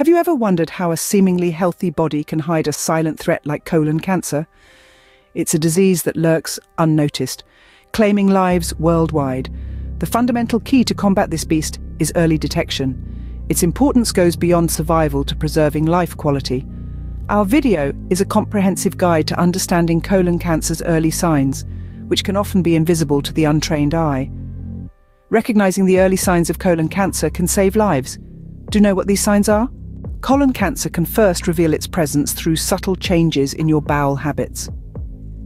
Have you ever wondered how a seemingly healthy body can hide a silent threat like colon cancer? It's a disease that lurks unnoticed, claiming lives worldwide. The fundamental key to combat this beast is early detection. Its importance goes beyond survival to preserving life quality. Our video is a comprehensive guide to understanding colon cancer's early signs, which can often be invisible to the untrained eye. Recognizing the early signs of colon cancer can save lives. Do you know what these signs are? Colon cancer can first reveal its presence through subtle changes in your bowel habits.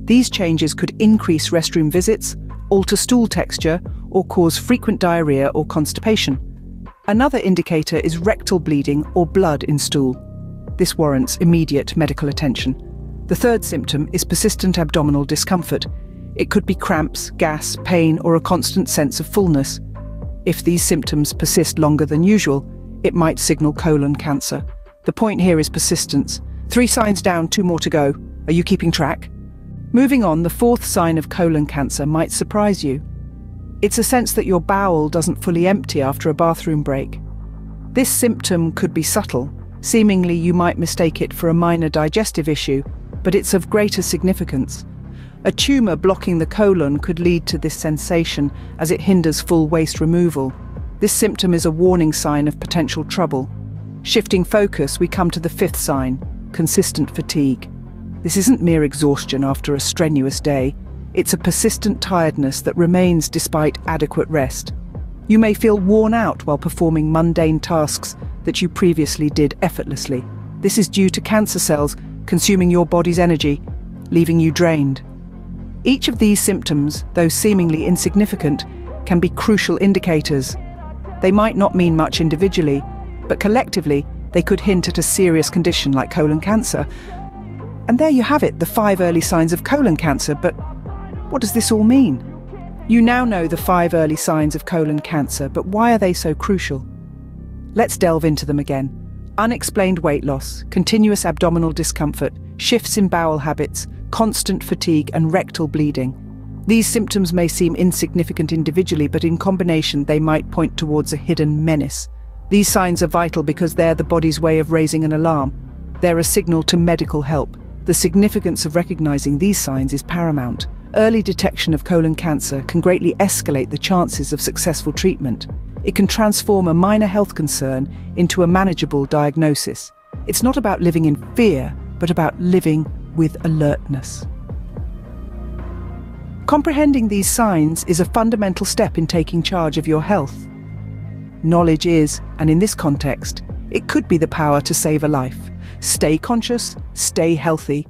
These changes could increase restroom visits, alter stool texture, or cause frequent diarrhea or constipation. Another indicator is rectal bleeding or blood in stool. This warrants immediate medical attention. The third symptom is persistent abdominal discomfort. It could be cramps, gas, pain, or a constant sense of fullness. If these symptoms persist longer than usual, it might signal colon cancer. The point here is persistence. 3 signs down, 2 more to go. Are you keeping track? Moving on, the fourth sign of colon cancer might surprise you. It's a sense that your bowel doesn't fully empty after a bathroom break. This symptom could be subtle. Seemingly, you might mistake it for a minor digestive issue, but it's of greater significance. A tumor blocking the colon could lead to this sensation as it hinders full waste removal. This symptom is a warning sign of potential trouble. Shifting focus, we come to the fifth sign, consistent fatigue. This isn't mere exhaustion after a strenuous day. It's a persistent tiredness that remains despite adequate rest. You may feel worn out while performing mundane tasks that you previously did effortlessly. This is due to cancer cells consuming your body's energy, leaving you drained. Each of these symptoms, though seemingly insignificant, can be crucial indicators. They might not mean much individually, but collectively, they could hint at a serious condition like colon cancer. And there you have it, the 5 early signs of colon cancer, but what does this all mean? You now know the 5 early signs of colon cancer, but why are they so crucial? Let's delve into them again. Unexplained weight loss, continuous abdominal discomfort, shifts in bowel habits, constant fatigue and rectal bleeding. These symptoms may seem insignificant individually, but in combination they might point towards a hidden menace. These signs are vital because they're the body's way of raising an alarm. They're a signal to medical help. The significance of recognizing these signs is paramount. Early detection of colon cancer can greatly escalate the chances of successful treatment. It can transform a minor health concern into a manageable diagnosis. It's not about living in fear, but about living with alertness. Comprehending these signs is a fundamental step in taking charge of your health. Knowledge is, and in this context, it could be the power to save a life. Stay conscious, stay healthy,